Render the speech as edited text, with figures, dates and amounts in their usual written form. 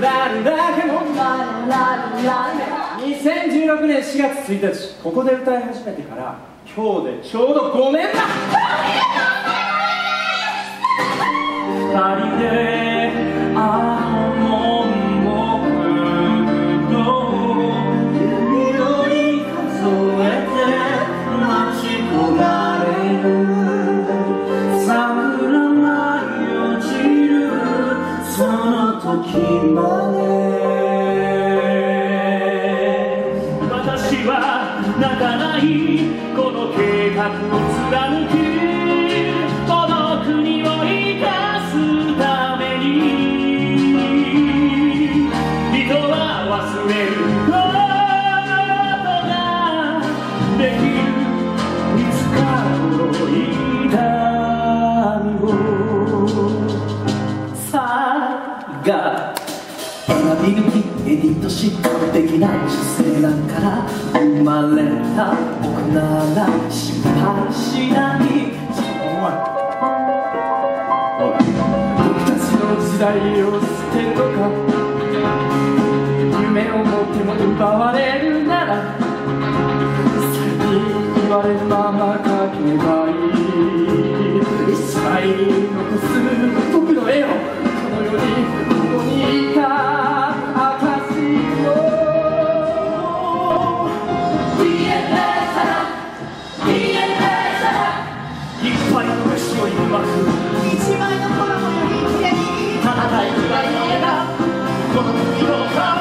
2016年4月1日ここで歌い始めてから今日でちょうど5年だ。2人で「私は泣かないこの計画を貫き」「この国を生かすために」「人は忘れることができる」「いつかこの痛みを」が学び抜きエディットし完璧な姿勢だから生まれた僕なら心配しない僕たちの時代を捨てるのか夢を持っても奪われるなら先に言われるまま書けばいい一枚に残す僕の絵をここにいた証を DNA さいっぱいの虫をいまく一枚の衣よりきれいに戦いくらいの絵だこの国の顔